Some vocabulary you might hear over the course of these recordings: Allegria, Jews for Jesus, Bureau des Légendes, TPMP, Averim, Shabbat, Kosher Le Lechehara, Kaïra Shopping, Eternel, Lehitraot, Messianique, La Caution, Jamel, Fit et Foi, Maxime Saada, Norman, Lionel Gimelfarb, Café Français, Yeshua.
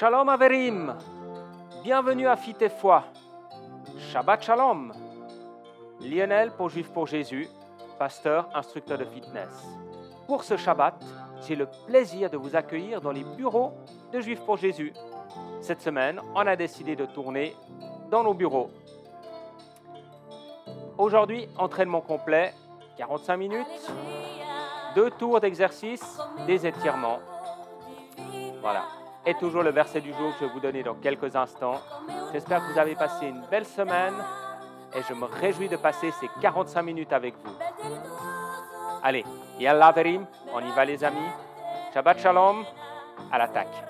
Shalom Averim, bienvenue à Fit et Foi. Shabbat Shalom. Lionel pour Juifs pour Jésus, pasteur, instructeur de fitness. Pour ce Shabbat, j'ai le plaisir de vous accueillir dans les bureaux de Juifs pour Jésus. Cette semaine, on a décidé de tourner dans nos bureaux. Aujourd'hui, entraînement complet, 45 minutes, 2 tours d'exercice, des étirements. Voilà. Et toujours le verset du jour que je vais vous donner dans quelques instants. J'espère que vous avez passé une belle semaine et je me réjouis de passer ces 45 minutes avec vous. Allez, Yallah Averim, on y va les amis. Shabbat Shalom, à l'attaque.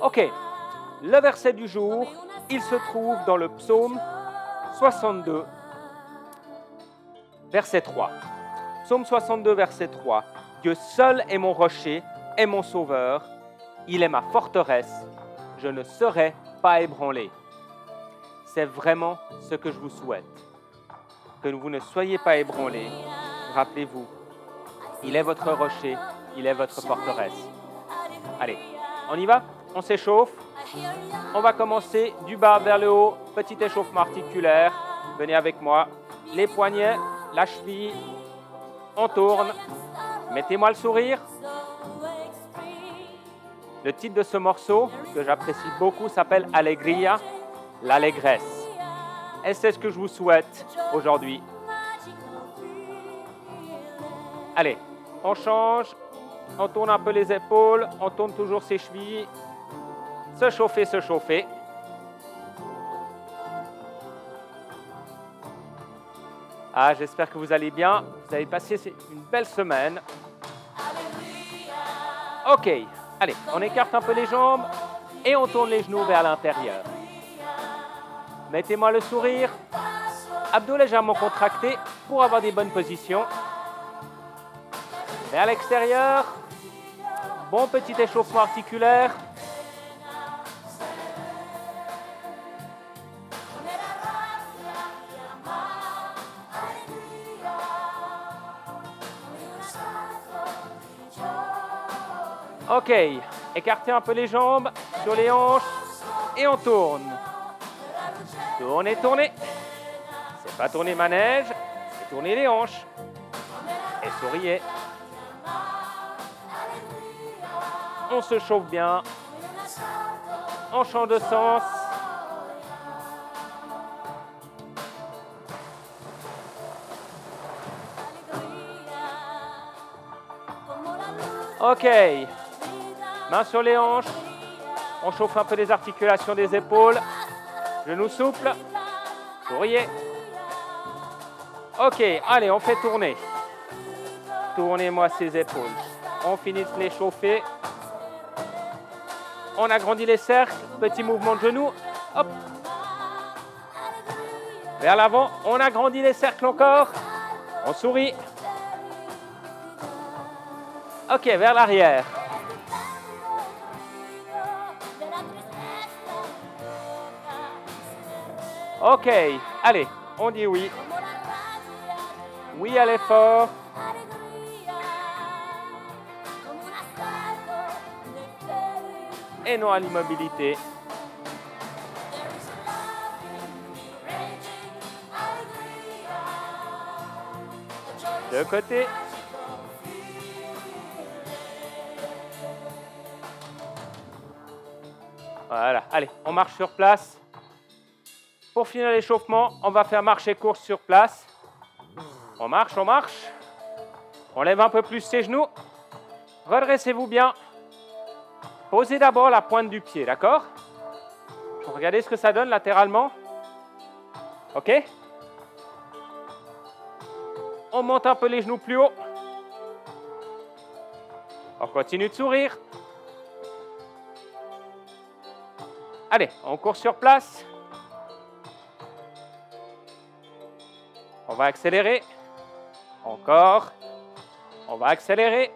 Ok, le verset du jour, il se trouve dans le psaume 62, verset 3. Psaume 62, verset 3. Dieu seul est mon rocher, est mon sauveur. Il est ma forteresse. Je ne serai pas ébranlé. C'est vraiment ce que je vous souhaite. Que vous ne soyez pas ébranlés. Rappelez-vous, il est votre rocher, il est votre forteresse. Allez, on y va? On s'échauffe. On va commencer du bas vers le haut. Petit échauffement articulaire. Venez avec moi. Les poignets, la cheville. On tourne. Mettez-moi le sourire. Le titre de ce morceau, que j'apprécie beaucoup, s'appelle Allegria, l'allégresse. Et c'est ce que je vous souhaite aujourd'hui. Allez, on change. On tourne un peu les épaules. On tourne toujours ses chevilles. Se chauffer, se chauffer. Ah, j'espère que vous allez bien. Vous avez passé une belle semaine. Ok, allez, on écarte un peu les jambes et on tourne les genoux vers l'intérieur. Mettez-moi le sourire. Abdos légèrement contractés pour avoir des bonnes positions. Vers l'extérieur. Bon petit échauffement articulaire. Ok, écartez un peu les jambes sur les hanches et on tourne. Tournez, tournez. C'est pas tourner manège, c'est tourner les hanches. Et souriez. On se chauffe bien. On change de sens. Ok. Mains sur les hanches, on chauffe un peu les articulations des épaules, genoux souples, souriez. Ok, allez, on fait tourner. Tournez-moi ces épaules. On finit de les chauffer. On agrandit les cercles, petit mouvement de genoux, hop. Vers l'avant, on agrandit les cercles encore, on sourit. Ok, vers l'arrière. Ok, allez, on dit oui. Oui à l'effort. Et non à l'immobilité. De côté. Voilà, allez, on marche sur place. Pour finir l'échauffement, on va faire marche et course sur place. On marche, on marche. On lève un peu plus ses genoux. Redressez-vous bien. Posez d'abord la pointe du pied, d'accord? Regardez ce que ça donne latéralement. OK? On monte un peu les genoux plus haut. On continue de sourire. Allez, on court sur place. On va accélérer. Encore. On va accélérer.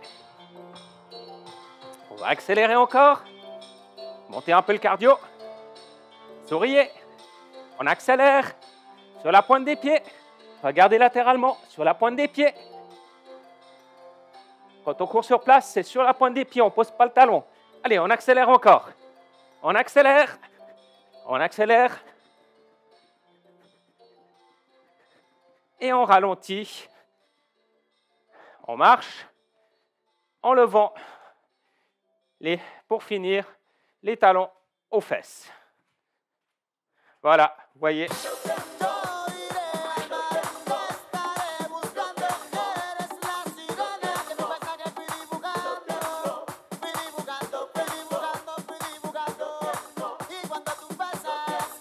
On va accélérer encore. Montez un peu le cardio. Souriez. On accélère. Sur la pointe des pieds. Regardez latéralement. Sur la pointe des pieds. Quand on court sur place, c'est sur la pointe des pieds, on ne pose pas le talon. Allez, on accélère encore. On accélère. On accélère. Et on ralentit. On marche. En levant, pour finir, les talons aux fesses. Voilà, vous voyez.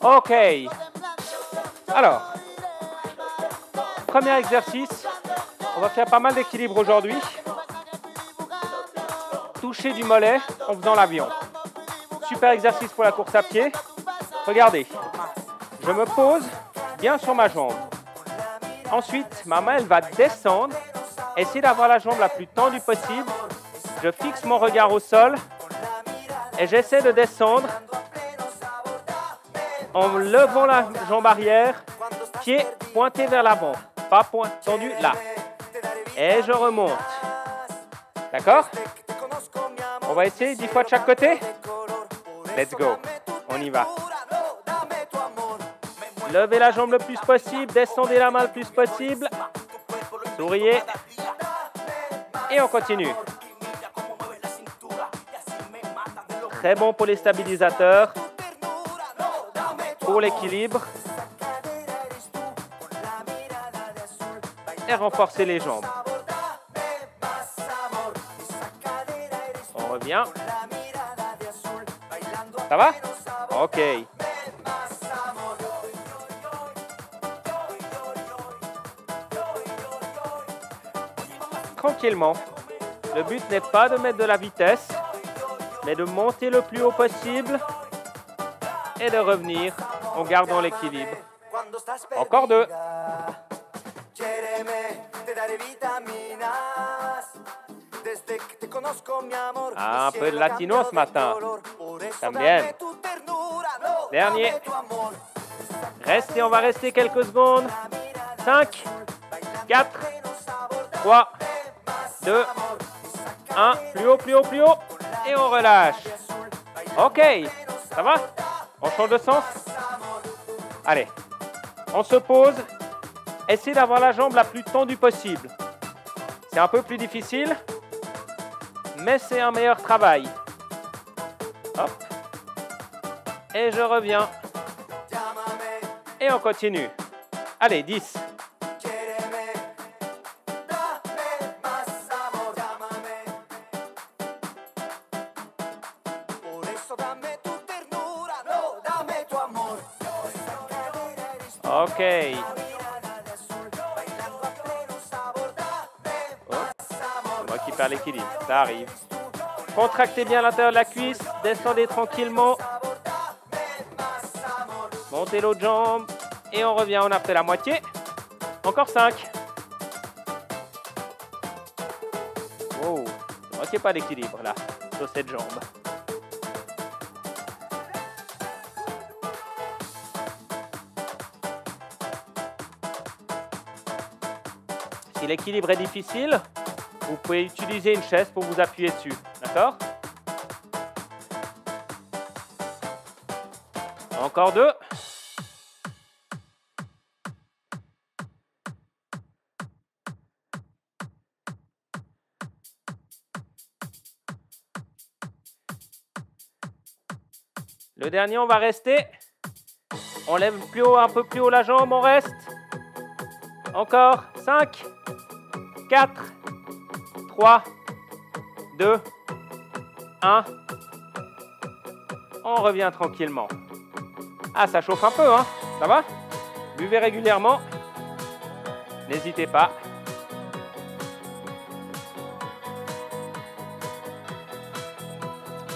OK. Alors, premier exercice. On va faire pas mal d'équilibre aujourd'hui. Toucher du mollet en faisant l'avion. Super exercice pour la course à pied. Regardez. Je me pose bien sur ma jambe. Ensuite, ma main, elle va descendre. Essayer d'avoir la jambe la plus tendue possible. Je fixe mon regard au sol. Et j'essaie de descendre. En levant la jambe arrière, pied pointé vers l'avant, pas tendu là. Et je remonte. D'accord? On va essayer 10 fois de chaque côté. Let's go. On y va. Levez la jambe le plus possible, descendez la main le plus possible. Souriez. Et on continue. Très bon pour les stabilisateurs. Pour l'équilibre et renforcer les jambes. On revient. Ça va? OK. Tranquillement. Le but n'est pas de mettre de la vitesse, mais de monter le plus haut possible et de revenir. En gardant l'équilibre. Encore deux. Un peu de latino ce matin. También. Dernier. Restez, on va rester quelques secondes. 5, 4, 3, 2, 1. Plus haut, plus haut, plus haut. Et on relâche. OK. Ça va? On change de sens? Allez, on se pose. Essayez d'avoir la jambe la plus tendue possible. C'est un peu plus difficile, mais c'est un meilleur travail. Hop. Et je reviens. Et on continue. Allez, 10. OK. Oh. C'est moi qui perds l'équilibre. Ça arrive. Contractez bien l'intérieur de la cuisse. Descendez tranquillement. Montez l'autre jambe. Et on revient. On a fait la moitié. Encore 5. Oh. Ne manquez pas d'équilibre là. Sur cette jambe. Si l'équilibre est difficile, vous pouvez utiliser une chaise pour vous appuyer dessus. D'accord? Encore deux. Le dernier, on va rester. On lève plus haut, un peu plus haut la jambe, on reste. Encore 5. 4, 3, 2, 1. On revient tranquillement. Ah, ça chauffe un peu, hein? Ça va? Buvez régulièrement. N'hésitez pas.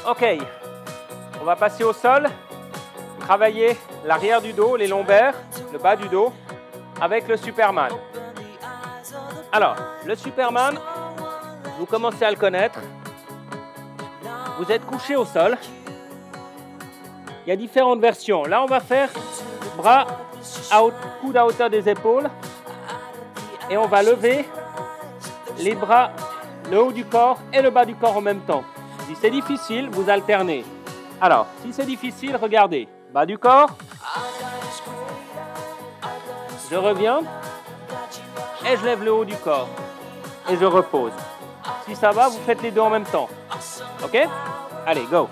OK. On va passer au sol. Travailler l'arrière du dos, les lombaires, le bas du dos, avec le Superman. Alors, le Superman, vous commencez à le connaître. Vous êtes couché au sol. Il y a différentes versions. Là, on va faire bras à coude à hauteur des épaules. Et on va lever les bras le haut du corps et le bas du corps en même temps. Si c'est difficile, vous alternez. Alors, si c'est difficile, regardez. Bas du corps. Je reviens. Et je lève le haut du corps. Et je repose. Si ça va, vous faites les deux en même temps. OK? Allez, go.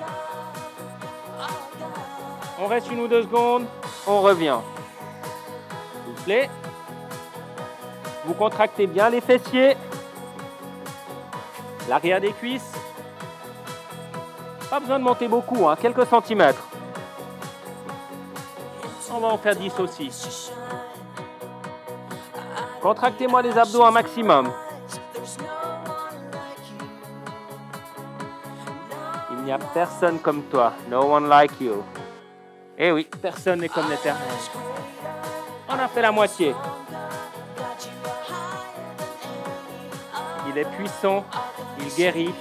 On reste 1 ou 2 secondes. On revient. Soufflez. Vous contractez bien les fessiers. L'arrière des cuisses. Pas besoin de monter beaucoup, hein, quelques centimètres. On va en faire 10 aussi. Contractez-moi les abdos un maximum. Il n'y a personne comme toi. No one like you. Eh oui, personne n'est comme l'Éternel. On a fait la moitié. Il est puissant, il guérit.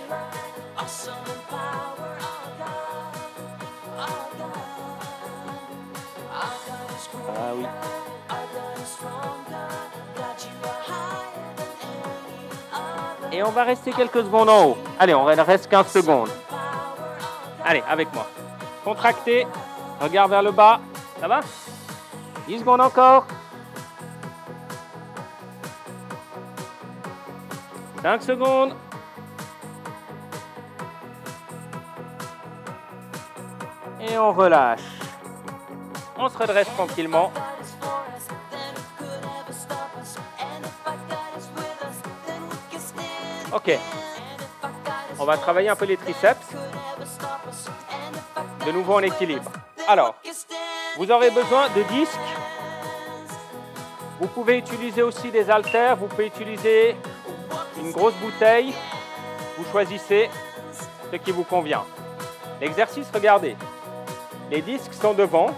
Ah oui. Et on va rester quelques secondes en haut. Allez, on reste 15 secondes. Allez, avec moi. Contractez, regard vers le bas. Ça va? 10 secondes encore. 5 secondes. 4. Et on relâche. On se redresse tranquillement. OK. On va travailler un peu les triceps. De nouveau en équilibre. Alors, vous aurez besoin de disques. Vous pouvez utiliser aussi des haltères. Vous pouvez utiliser une grosse bouteille. Vous choisissez ce qui vous convient. L'exercice, regardez. Les disques sont devant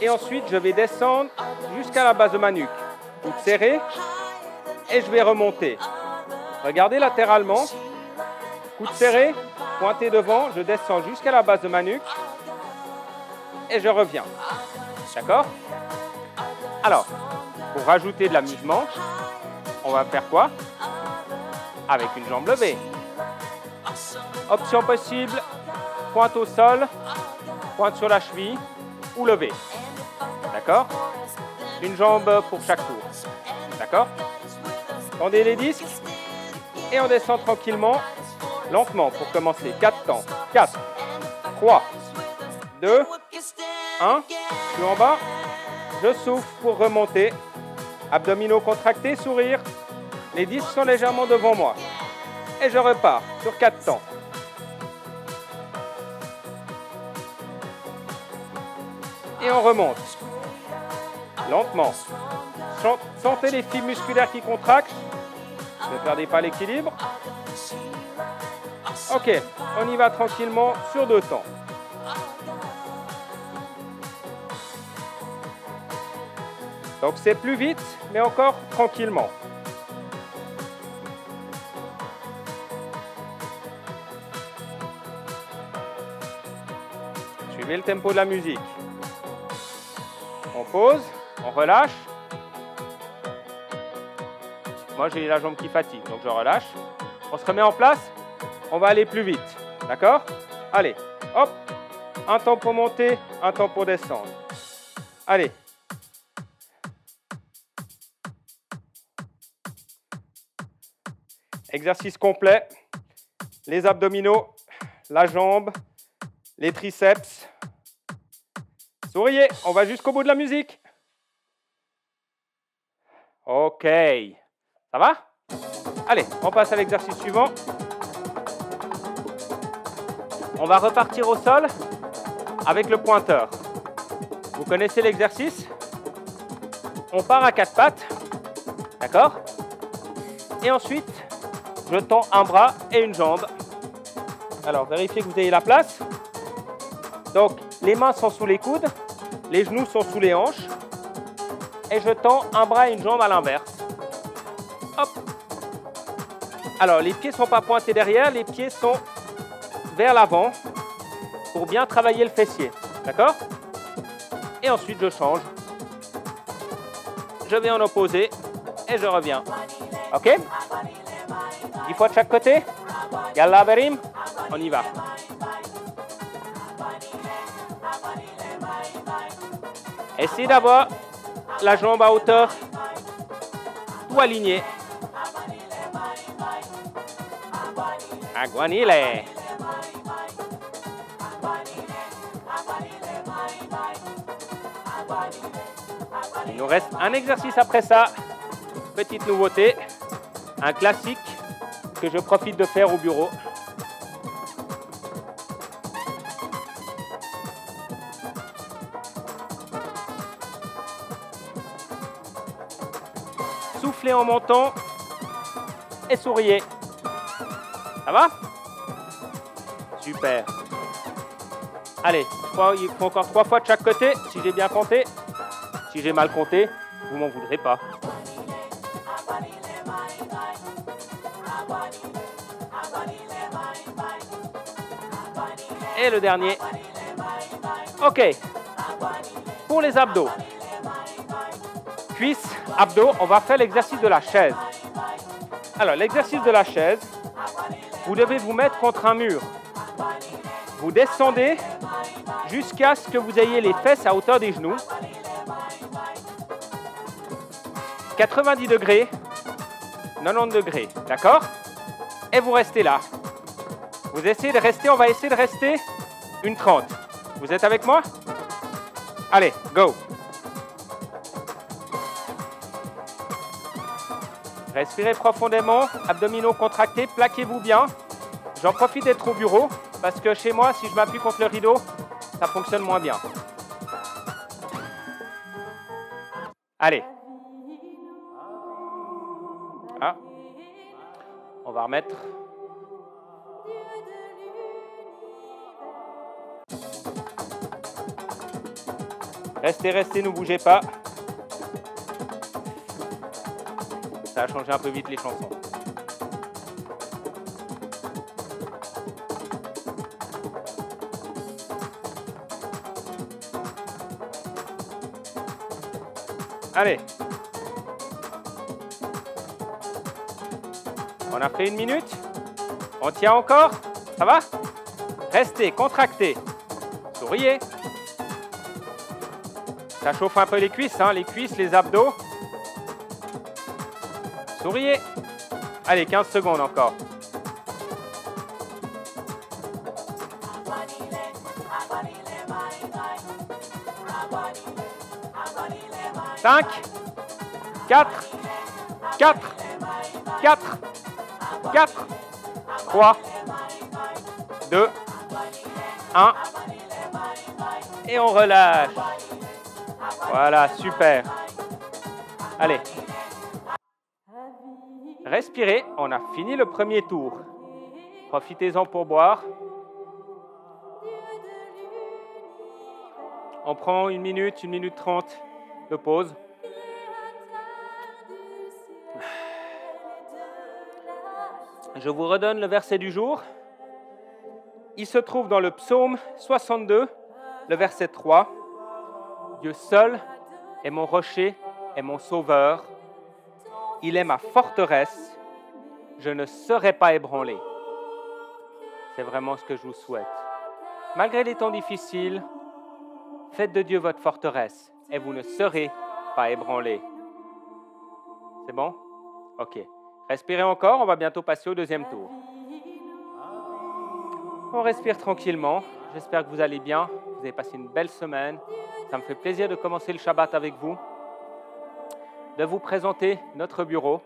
et ensuite je vais descendre jusqu'à la base de ma nuque. Vous serrez et je vais remonter. Regardez latéralement, coude serré, pointé devant, je descends jusqu'à la base de ma nuque et je reviens. D'accord? Alors, pour rajouter de l'amusement, on va faire quoi? Avec une jambe levée. Option possible, pointe au sol, pointe sur la cheville ou levée. D'accord? Une jambe pour chaque tour. D'accord? Tendez les disques et on descend tranquillement, lentement pour commencer. 4 temps. 4, 3, 2, 1. Je suis en bas. Je souffle pour remonter. Abdominaux contractés, sourire. Les disques sont légèrement devant moi. Et je repars sur 4 temps. Et on remonte. Lentement. Sentez les fibres musculaires qui contractent. Ne perdez pas l'équilibre. OK. On y va tranquillement sur 2 temps. Donc c'est plus vite, mais encore tranquillement. Suivez le tempo de la musique. On pose, on relâche. Moi, j'ai la jambe qui fatigue, donc je relâche. On se remet en place. On va aller plus vite, d'accord? Allez, hop. 1 temps pour monter, 1 temps pour descendre. Allez. Exercice complet. Les abdominaux, la jambe, les triceps. Souriez, on va jusqu'au bout de la musique. OK. Ça va? Allez, on passe à l'exercice suivant. On va repartir au sol avec le pointeur. Vous connaissez l'exercice? On part à 4 pattes. D'accord? Et ensuite, je tends un bras et une jambe. Alors, vérifiez que vous ayez la place. Donc, les mains sont sous les coudes. Les genoux sont sous les hanches et je tends un bras et une jambe à l'inverse. Hop. Alors, les pieds ne sont pas pointés derrière, les pieds sont vers l'avant pour bien travailler le fessier. D'accord? Et ensuite, je change. Je vais en opposé et je reviens. OK? 10 fois de chaque côté. Yalla Berim, on y va. Essayez d'avoir la jambe à hauteur, tout aligné. Aguanile. Il nous reste un exercice après ça. Petite nouveauté, un classique que je profite de faire au bureau. Soufflez en montant et souriez. Ça va? Super. Allez, il faut encore 3 fois de chaque côté, si j'ai bien compté. Si j'ai mal compté, vous m'en voudrez pas. Et le dernier. Ok. Pour les abdos. Cuisses, abdos, on va faire l'exercice de la chaise. Alors, l'exercice de la chaise, vous devez vous mettre contre un mur. Vous descendez jusqu'à ce que vous ayez les fesses à hauteur des genoux. 90 degrés, 90 degrés, d'accord? Et vous restez là. Vous essayez de rester, on va essayer de rester une 30. Vous êtes avec moi? Allez, go! Respirez profondément, abdominaux contractés, plaquez-vous bien. J'en profite d'être au bureau, parce que chez moi, si je m'appuie contre le rideau, ça fonctionne moins bien. Allez. Ah. On va remettre. Restez, restez, ne bougez pas. Ça a changé un peu vite les chansons. Allez. On a fait 1 minute. On tient encore. Ça va? Restez, contractez. Souriez. Ça chauffe un peu les cuisses, hein, les cuisses, les abdos. Souriez. Allez, 15 secondes encore. « 5, 4, 4, 4, 4, 3, 2, 1. » Et on relâche. Voilà, super. Allez. Respirez, on a fini le premier tour. Profitez-en pour boire. On prend 1 minute 30 de pause. Je vous redonne le verset du jour. Il se trouve dans le psaume 62, le verset 3. Dieu seul est mon rocher et mon sauveur. Il est ma forteresse, je ne serai pas ébranlé. C'est vraiment ce que je vous souhaite. Malgré les temps difficiles, faites de Dieu votre forteresse et vous ne serez pas ébranlé. C'est bon? Ok. Respirez encore, on va bientôt passer au deuxième tour. On respire tranquillement. J'espère que vous allez bien. Vous avez passé une belle semaine. Ça me fait plaisir de commencer le Shabbat avec vous, de vous présenter notre bureau.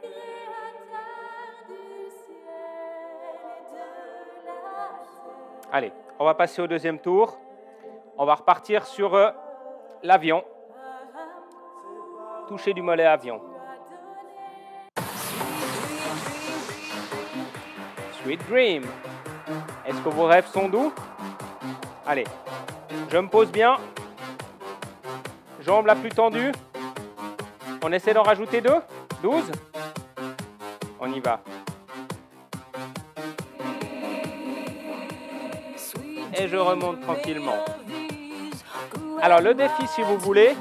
Allez, on va passer au deuxième tour. On va repartir sur l'avion. Toucher du mollet avion. Sweet dream. Est-ce que vos rêves sont doux? Allez, je me pose bien. Jambe la plus tendue. On essaie d'en rajouter 2, 12. On y va. Et je remonte tranquillement. Alors le défi, si vous voulez,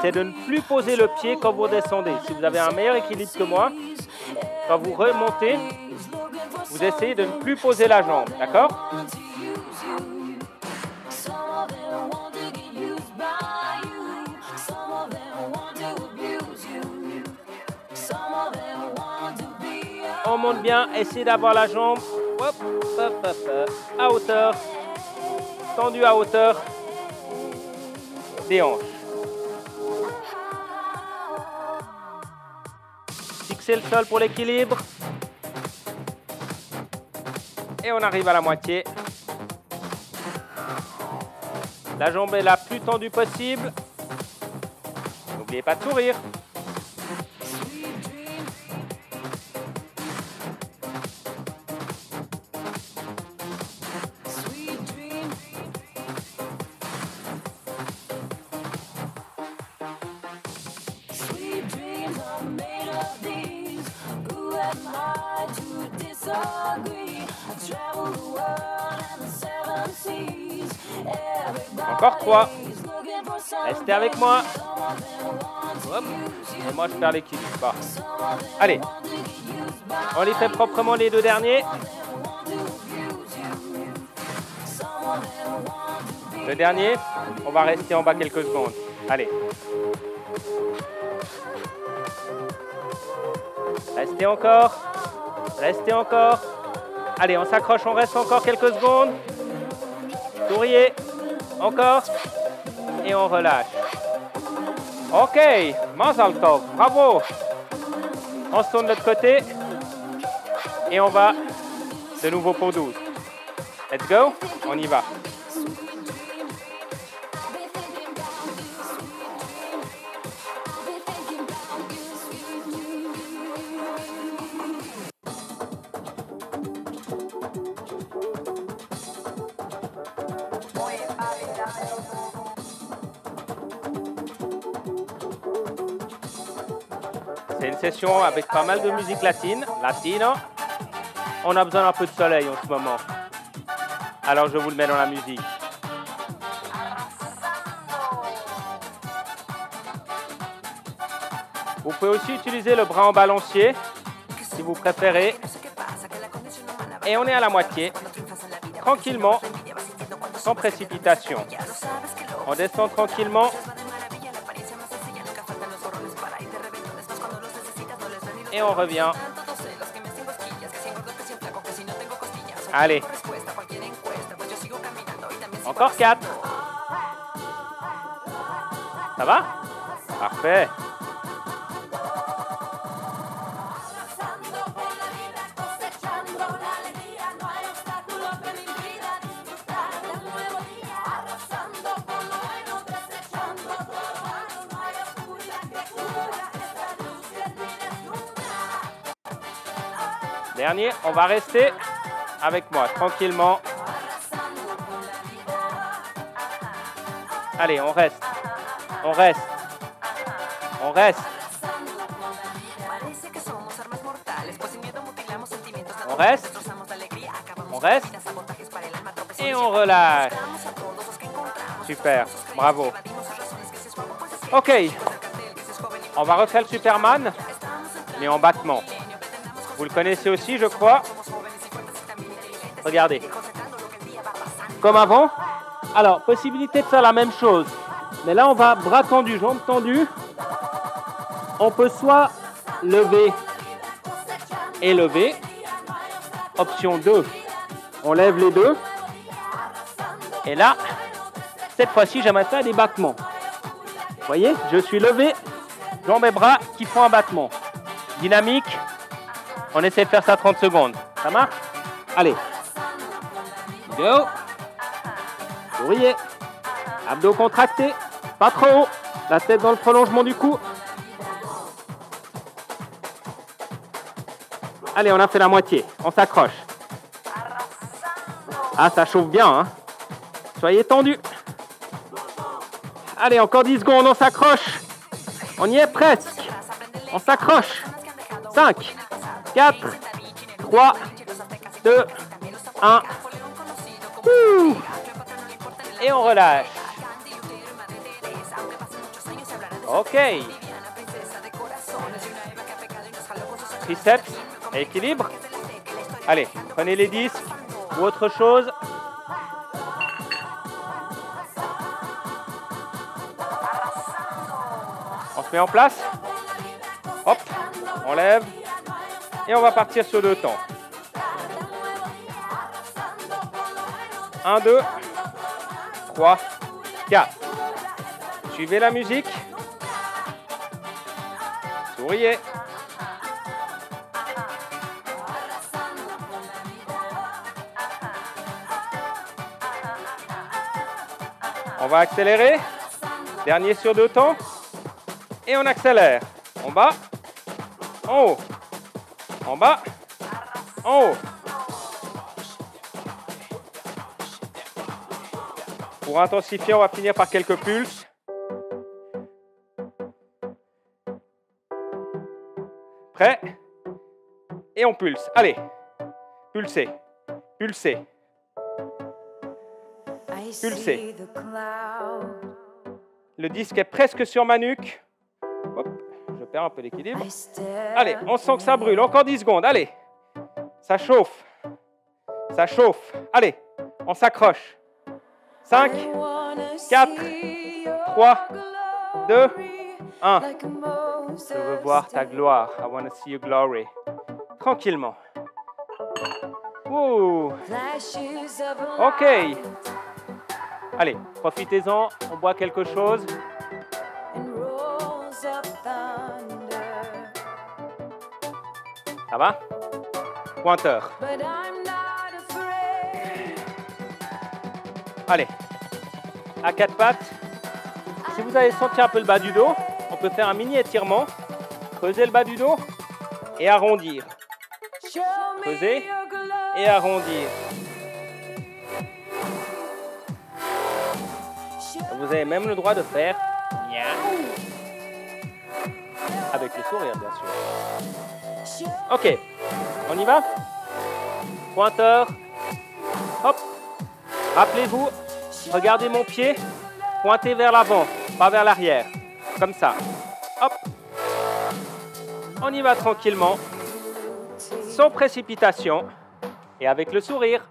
c'est de ne plus poser le pied quand vous descendez. Si vous avez un meilleur équilibre que moi, quand vous remontez, vous essayez de ne plus poser la jambe, d'accord? On monte bien, essayez d'avoir la jambe à hauteur, tendue à hauteur des hanches. Fixez le sol pour l'équilibre. Et on arrive à la moitié. La jambe est la plus tendue possible. N'oubliez pas de sourire. Encore 3. Restez avec moi. Hop. Et moi, je perds l'équilibre. Allez. On les fait proprement les deux derniers. Le dernier, on va rester en bas quelques secondes. Allez. Restez encore. Restez encore. Allez, on s'accroche, on reste encore quelques secondes. Souriez. Encore. Et on relâche. OK. Mazal Tov. Bravo. On se tourne de l'autre côté. Et on va de nouveau pour 12. Let's go. On y va. C'est une session avec pas mal de musique latine. Latino. On a besoin d'un peu de soleil en ce moment. Alors je vous le mets dans la musique. Vous pouvez aussi utiliser le bras en balancier, si vous préférez. Et on est à la moitié. Tranquillement, sans précipitation. On descend tranquillement. Et on revient. Allez. Encore 4. Ça va? Parfait. Dernier, on va rester avec moi, tranquillement. Allez, on reste. On reste. On reste. On reste. On reste. Et on relâche. Super, bravo. OK. On va refaire le Superman, mais en battement. Vous le connaissez aussi, je crois. Regardez. Comme avant. Alors, possibilité de faire la même chose. Mais là, on va bras tendus, jambes tendues. On peut soit lever et lever. Option 2. On lève les deux. Et là, cette fois-ci, j'aimerais faire des battements. Vous voyez, je suis levé, jambes et bras qui font un battement. Dynamique. On essaie de faire ça 30 secondes. Ça marche? Allez. Go. Souriez. Abdos contractés. Pas trop haut. La tête dans le prolongement du cou. Allez, on a fait la moitié. On s'accroche. Ah, ça chauffe bien, hein? Soyez tendus. Allez, encore 10 secondes. On s'accroche. On y est presque. On s'accroche. 5. 4, 3, 2, 1. Ouh. Et on relâche. OK. Triceps, équilibre. Allez, prenez les 10 ou autre chose. On se met en place. Hop, on lève. Et on va partir sur deux temps. 1, 2, 3, 4. Suivez la musique. Souriez. On va accélérer. Dernier sur deux temps. Et on accélère. En bas, en haut. En bas, en haut. Pour intensifier, on va finir par quelques pulses. Prêt? Et on pulse. Allez, pulsez, pulsez, pulsez. Le disque est presque sur ma nuque. Hop, je perds un peu l'équilibre. Allez, on sent que ça brûle. Encore 10 secondes. Allez, ça chauffe. Ça chauffe. Allez, on s'accroche. 5, 4, 3, 2, 1. Je veux voir ta gloire. I want to see your glory. Tranquillement. Ouh. OK. Allez, profitez-en. On boit quelque chose. Ça va? Pointeur. Allez, à 4 pattes. Si vous avez senti un peu le bas du dos, on peut faire un mini étirement. Creuser le bas du dos et arrondir. Creuser et arrondir. Vous avez même le droit de faire avec le sourire, bien sûr. OK, on y va? Pointeur. Hop. Rappelez-vous, regardez mon pied, pointez vers l'avant, pas vers l'arrière, comme ça. Hop, on y va tranquillement, sans précipitation et avec le sourire.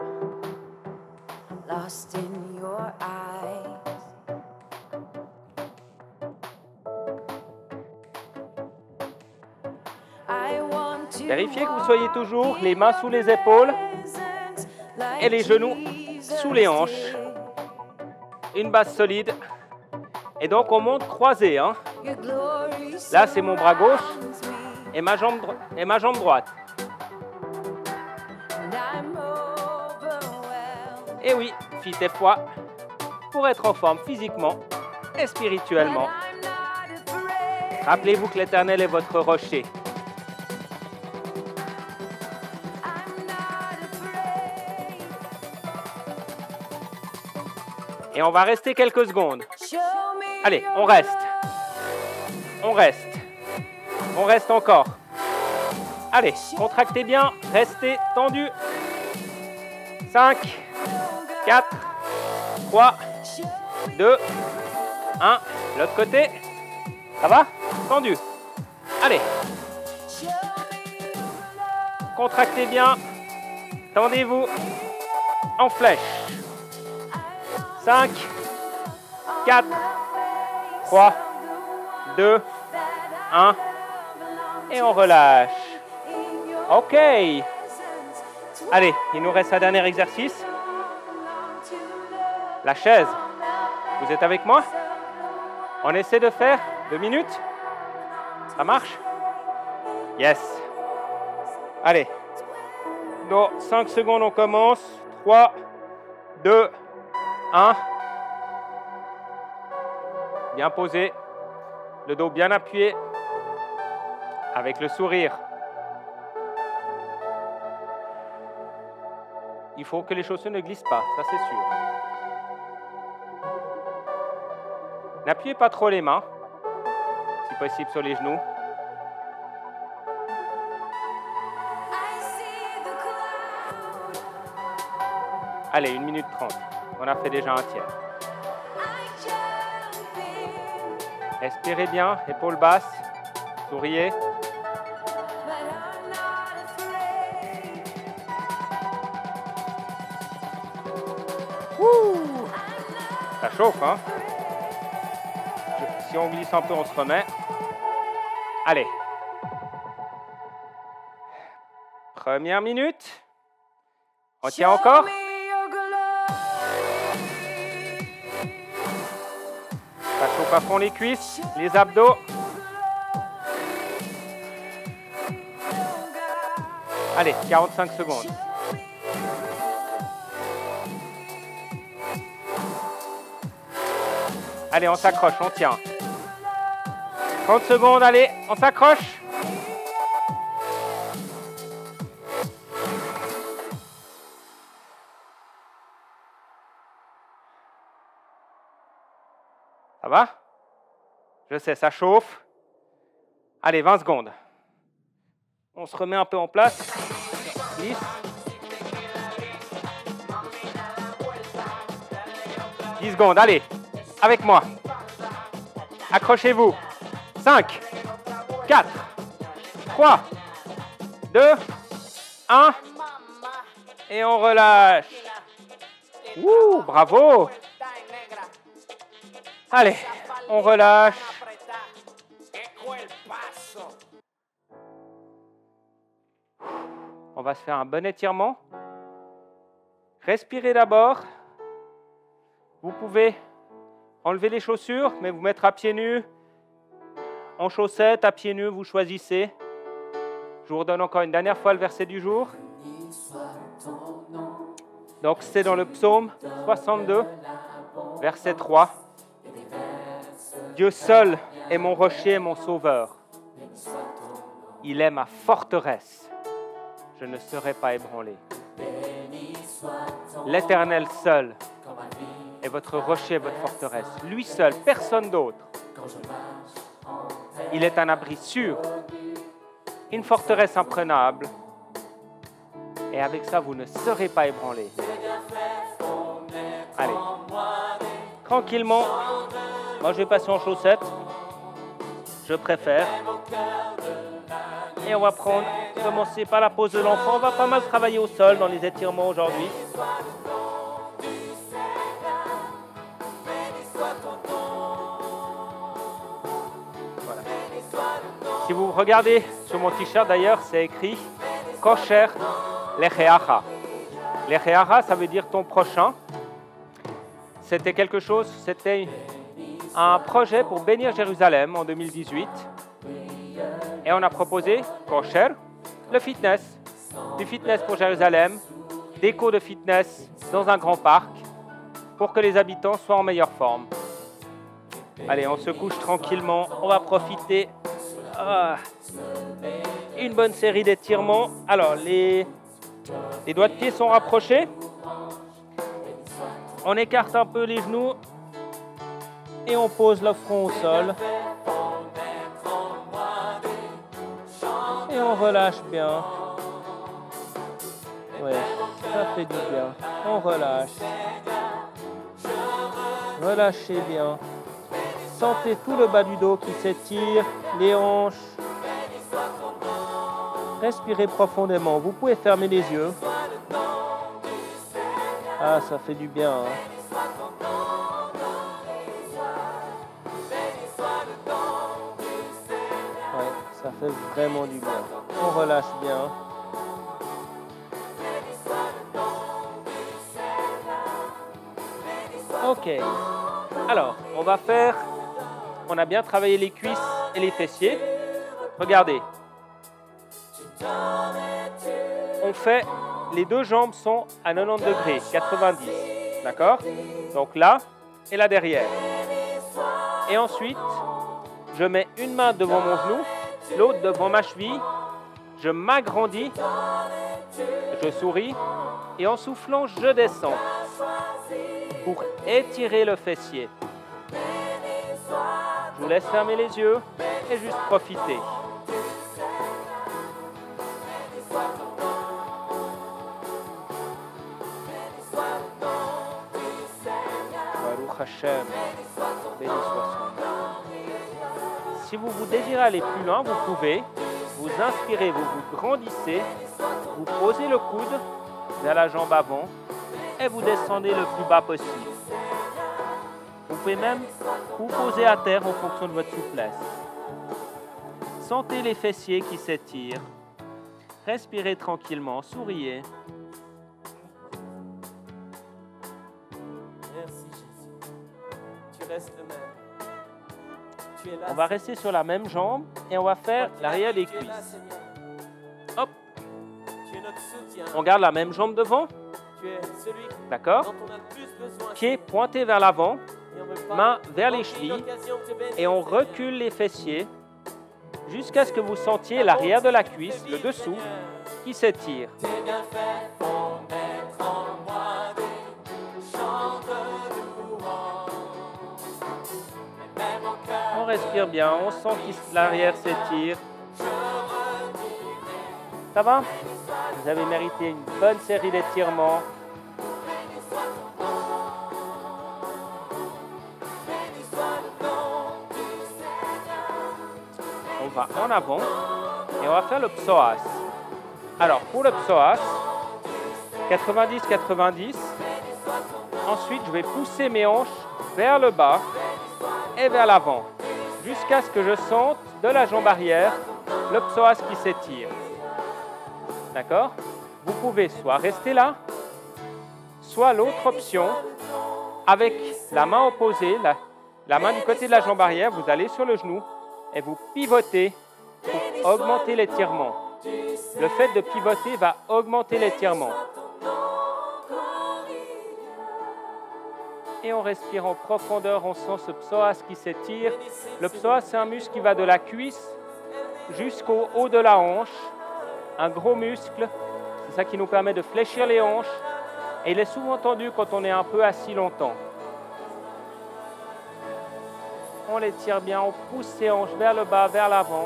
Vérifiez que vous soyez toujours les mains sous les épaules et les genoux sous les hanches, une base solide, et donc on monte croisé. Hein. Là, c'est mon bras gauche et ma jambe droite. Et oui, fit et foi, pour être en forme physiquement et spirituellement. Rappelez-vous que l'Éternel est votre rocher. Et on va rester quelques secondes. Allez, on reste. On reste. On reste encore. Allez, contractez bien. Restez tendu. 5, 4, 3, 2, 1. L'autre côté. Ça va? Tendu. Allez. Contractez bien. Tendez-vous en flèche. 5, 4, 3, 2, 1, et on relâche. OK. Allez, il nous reste un dernier exercice. La chaise. Vous êtes avec moi? On essaie de faire 2 minutes. Ça marche? Yes. Allez. Dans 5 secondes, on commence. 3, 2, 1. Bien posé, le dos bien appuyé, avec le sourire. Il faut que les chaussures ne glissent pas, ça c'est sûr. N'appuyez pas trop les mains, si possible sur les genoux. Allez, 1 minute 30. On a fait déjà un tiers. Respirez bien, épaules basses, souriez. Ça chauffe, hein? Si on glisse un peu, on se remet. Allez. Première minute. On tient encore. Ça chauffe à fond les cuisses, les abdos. Allez, 45 secondes. Allez, on s'accroche, on tient. 30 secondes, allez, on s'accroche. Ça va? Je sais, ça chauffe. Allez, 20 secondes. On se remet un peu en place. 10. Secondes, allez. Avec moi. Accrochez-vous. 5, 4, 3, 2, 1. Et on relâche. Ouh, bravo. Allez, on relâche. On va se faire un bon étirement. Respirez d'abord. Vous pouvez enlever les chaussures, mais vous mettre à pieds nus, en chaussettes, à pieds nus, vous choisissez. Je vous redonne encore une dernière fois le verset du jour. Donc c'est dans le psaume 62, verset 3. Dieu seul est mon rocher et mon sauveur. Il est ma forteresse. Je ne serai pas ébranlé. L'Éternel seul est votre rocher, votre forteresse. Lui seul, personne d'autre. Il est un abri sûr, une forteresse imprenable. Et avec ça, vous ne serez pas ébranlés. Allez, tranquillement. Moi, je vais passer en chaussettes. Je préfère. Et on va prendre, commencer par la pose de l'enfant. On va pas mal travailler au sol dans les étirements aujourd'hui. Si vous regardez sur mon t-shirt d'ailleurs, c'est écrit Kosher Le Lechehara. Le Lechehara, ça veut dire ton prochain. C'était quelque chose, c'était un projet pour bénir Jérusalem en 2018. Et on a proposé Kosher, le fitness, du fitness pour Jérusalem, des cours de fitness dans un grand parc pour que les habitants soient en meilleure forme. Allez, on se couche tranquillement, on va profiter. Une bonne série d'étirements. Alors, les doigts de pied sont rapprochés. On écarte un peu les genoux et on pose le front au sol. Et on relâche bien. Oui, ça fait du bien. On relâche. Relâchez bien. Sentez tout le bas du dos qui s'étire, les hanches. Respirez profondément. Vous pouvez fermer les yeux. Ah, ça fait du bien. Hein. Ouais, ça fait vraiment du bien. On relâche bien. Ok. Alors, on va faire... On a bien travaillé les cuisses et les fessiers. Regardez. On fait... Les deux jambes sont à 90 degrés, 90. D'accord? Donc là et là derrière. Et ensuite, je mets une main devant mon genou, l'autre devant ma cheville. Je m'agrandis. Je souris. Et en soufflant, je descends pour étirer le fessier. Je vous laisse fermer les yeux et juste profiter. Si vous désirez aller plus loin, vous pouvez vous inspirer, vous grandissez, vous posez le coude vers la jambe avant et vous descendez le plus bas possible. pouvez même vous poser à terre en fonction de votre souplesse. Sentez les fessiers qui s'étirent. Respirez tranquillement, souriez. Merci Jésus. Tu restes le même. Tu es là. On va rester sur la même jambe et on va faire l'arrière des cuisses. Hop. Tu es notre soutien. On garde la même jambe devant. D'accord? Pieds pointés vers l'avant, mains vers les chevilles, et on recule les fessiers jusqu'à ce que vous sentiez l'arrière de la cuisse, le dessous, qui s'étire. On respire bien, on sent que l'arrière s'étire. Ça va? Vous avez mérité une bonne série d'étirements. On va en avant et on va faire le psoas. Alors, pour le psoas, 90-90. Ensuite, je vais pousser mes hanches vers le bas et vers l'avant, jusqu'à ce que je sente de la jambe arrière le psoas qui s'étire. D'accord? Vous pouvez soit rester là, soit l'autre option, avec la main opposée, la main du côté de la jambe arrière, vous allez sur le genou et vous pivotez pour augmenter l'étirement. Le fait de pivoter va augmenter l'étirement. Et on respire en profondeur, on sent ce psoas qui s'étire. Le psoas, c'est un muscle qui va de la cuisse jusqu'au haut de la hanche. Un gros muscle, c'est ça qui nous permet de fléchir les hanches et il est souvent tendu quand on est un peu assis longtemps. On l'étire bien, on pousse ses hanches vers le bas, vers l'avant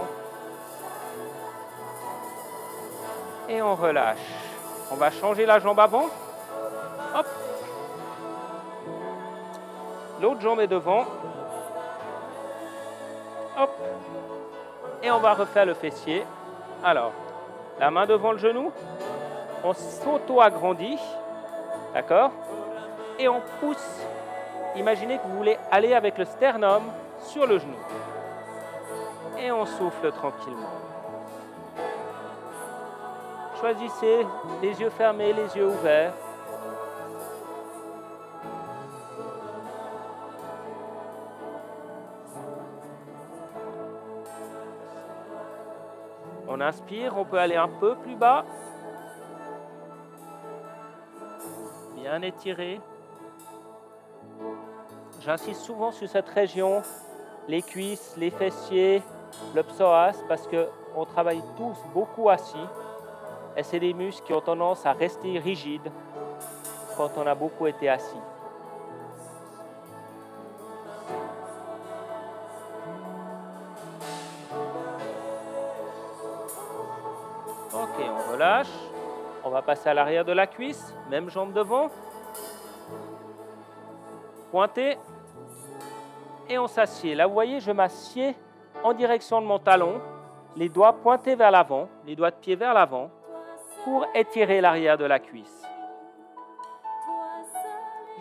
et on relâche. On va changer la jambe avant, hop, l'autre jambe est devant, hop, et on va refaire le fessier. Alors, la main devant le genou, on s'auto-agrandit, d'accord? Et on pousse. Imaginez que vous voulez aller avec le sternum sur le genou. Et on souffle tranquillement. Choisissez les yeux fermés, les yeux ouverts. On inspire, on peut aller un peu plus bas. Bien étiré. J'insiste souvent sur cette région, les cuisses, les fessiers, le psoas, parce qu'on travaille tous beaucoup assis. Et c'est des muscles qui ont tendance à rester rigides quand on a beaucoup été assis. Relâche. On va passer à l'arrière de la cuisse, même jambe devant, pointé, et on s'assied. Là, vous voyez, je m'assieds en direction de mon talon, les doigts pointés vers l'avant, les doigts de pied vers l'avant, pour étirer l'arrière de la cuisse.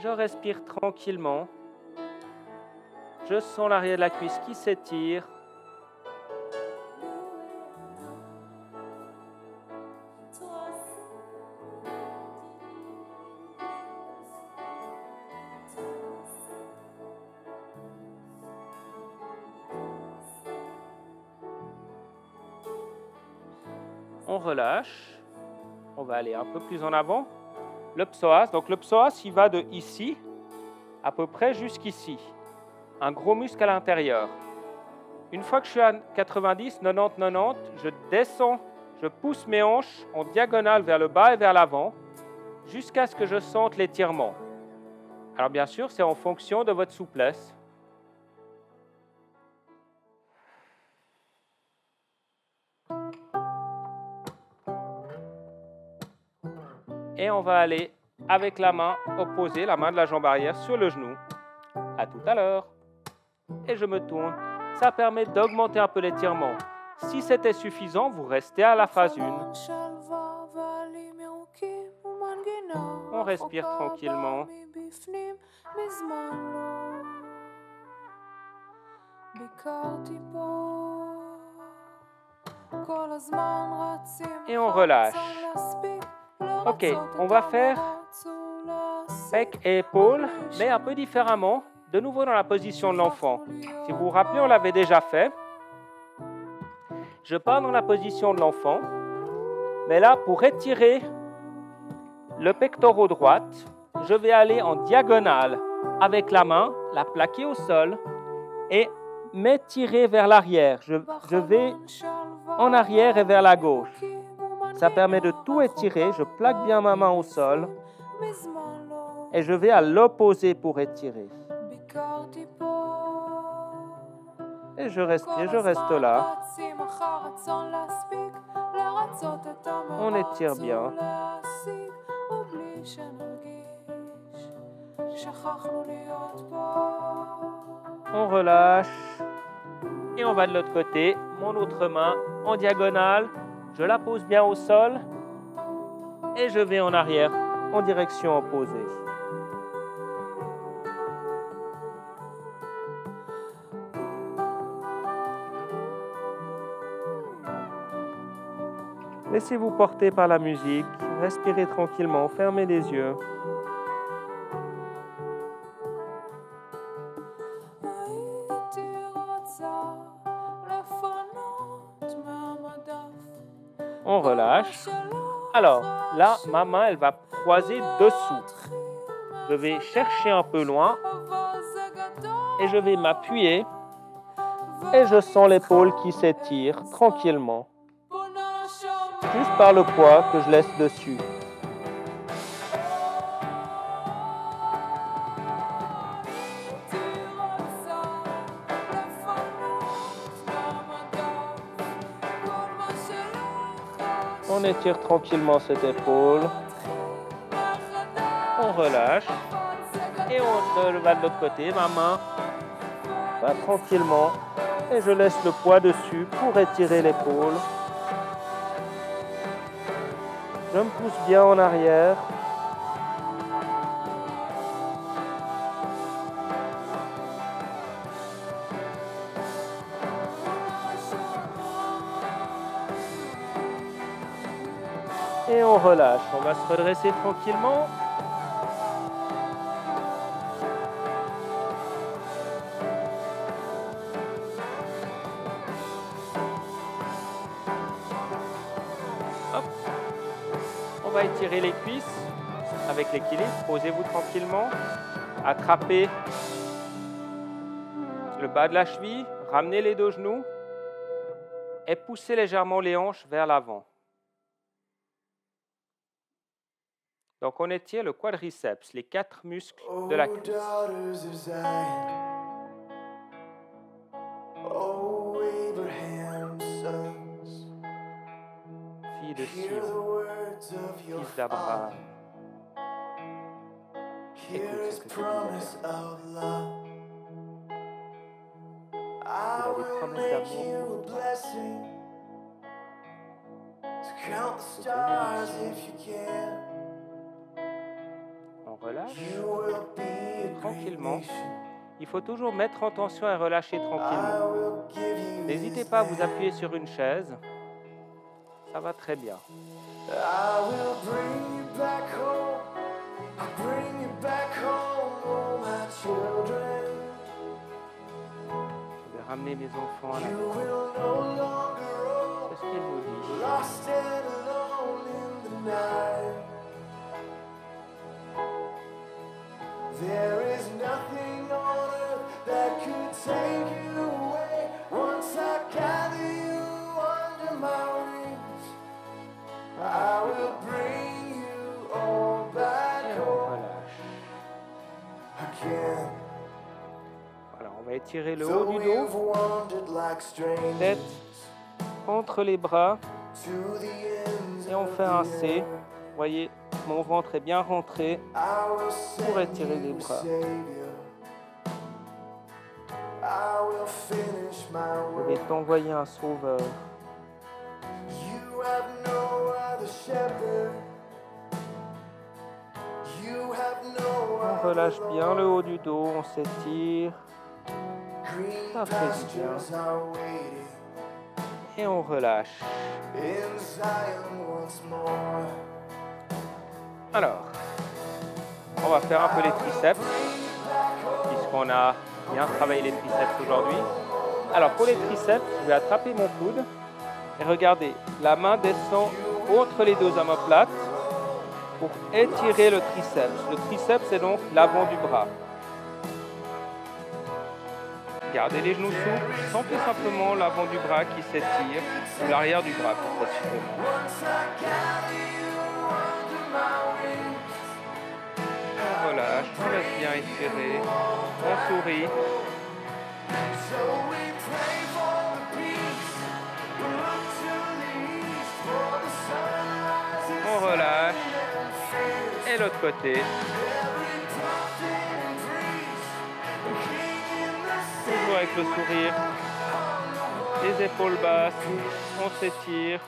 Je respire tranquillement. Je sens l'arrière de la cuisse qui s'étire. On relâche, on va aller un peu plus en avant, le psoas, donc le psoas il va de ici, à peu près jusqu'ici, un gros muscle à l'intérieur. Une fois que je suis à 90, 90, 90, je descends, je pousse mes hanches en diagonale vers le bas et vers l'avant, jusqu'à ce que je sente l'étirement. Alors bien sûr, c'est en fonction de votre souplesse. Et on va aller avec la main opposée, la main de la jambe arrière sur le genou. À tout à l'heure. Et je me tourne. Ça permet d'augmenter un peu l'étirement. Si c'était suffisant, vous restez à la phase 1. On respire tranquillement. Et on relâche. Ok, on va faire bec et épaule, mais un peu différemment, de nouveau dans la position de l'enfant. Si vous vous rappelez, on l'avait déjà fait. Je pars dans la position de l'enfant, mais là, pour étirer le pectoral droit, je vais aller en diagonale avec la main, la plaquer au sol et m'étirer vers l'arrière. Je vais en arrière et vers la gauche. Ça permet de tout étirer. Je plaque bien ma main au sol et je vais à l'opposé pour étirer. Et je reste là. On étire bien. On relâche. Et on va de l'autre côté. Mon autre main en diagonale. Je la pose bien au sol. Et je vais en arrière, en direction opposée. Laissez-vous porter par la musique, respirez tranquillement, fermez les yeux. On relâche. Alors, là, ma main, elle va croiser dessous. Je vais chercher un peu loin et je vais m'appuyer et je sens l'épaule qui s'étire tranquillement. Juste par le poids que je laisse dessus. On étire tranquillement cette épaule. On relâche. Et on va de l'autre côté. Ma main va tranquillement. Et je laisse le poids dessus pour étirer l'épaule. Je me pousse bien en arrière. Et on relâche. On va se redresser tranquillement. On va étirer les cuisses avec l'équilibre. Posez-vous tranquillement. Attrapez le bas de la cheville. Ramenez les deux genoux. Et poussez légèrement les hanches vers l'avant. Donc, on étire le quadriceps, les quatre muscles de la cuisse. Fille de Sion. Fils d'Abraham, écoute ce que tu dis. Il a des promesses d'amour pour toi. On relâche tranquillement. Il faut toujours mettre en tension et relâcher tranquillement. N'hésitez pas à vous appuyer sur une chaise. Ça va très bien. Je vais ramener mes enfants à la maison. Qu'est-ce qu'ils vous disent? I will bring you all back home again. Voilà, on va étirer le haut du dos, tête entre les bras, et on fait un C. Vous voyez, mon ventre est bien rentré pour étirer les bras. Je vais t'envoyer un sauveur. On relâche bien le haut du dos, on s'étire. Ça fait du bien. Et on relâche. Alors, on va faire un peu les triceps, puisqu'on a bien travaillé les triceps aujourd'hui. Alors, pour les triceps, je vais attraper mon coude. Et regardez, la main descend entre les deux omoplates pour étirer le triceps. Le triceps, c'est donc l'avant du bras. Gardez les genoux souples, sentez simplement l'avant du bras qui s'étire, ou l'arrière du bras plus précisément. On relâche, on laisse bien étirer, on sourit. On relâche, et l'autre côté. Toujours avec le sourire, les épaules basses, on s'étire.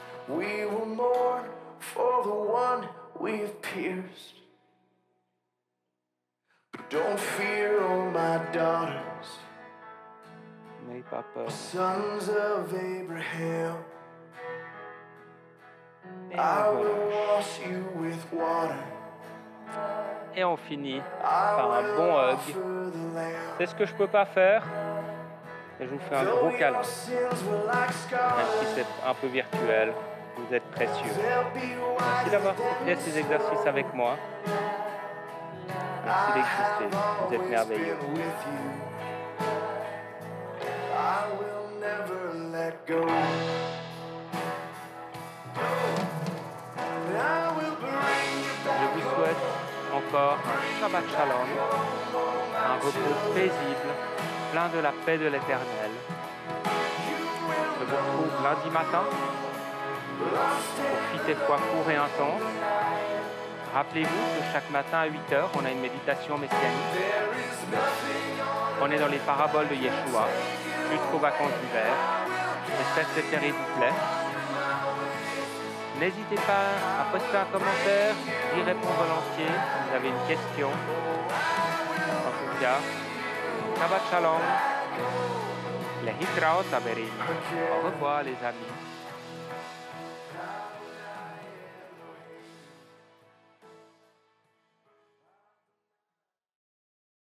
N'ayez pas peur. Et on finit par un bon hug. C'est ce que je peux pas faire. Et je vous fais un gros câlin. Même si c'est un peu virtuel, vous êtes précieux. Merci d'avoir fait ces exercices avec moi. Merci d'exister. Vous êtes merveilleux. Je vous souhaite encore un Shabbat Shalom, un repos paisible, plein de la paix de l'Éternel. Je vous retrouve lundi matin pour Fit et Foi court et intense. Rappelez-vous que chaque matin à 8h, on a une méditation messianique. On est dans les paraboles de Yeshua jusqu'aux vacances d'hiver. J'espère que cette série vous plaît. N'hésitez pas à poster un commentaire, j'y réponds volontiers si vous avez une question. En tout cas, Shabbat Shalom, Lehitraot Haverim. Au revoir les amis.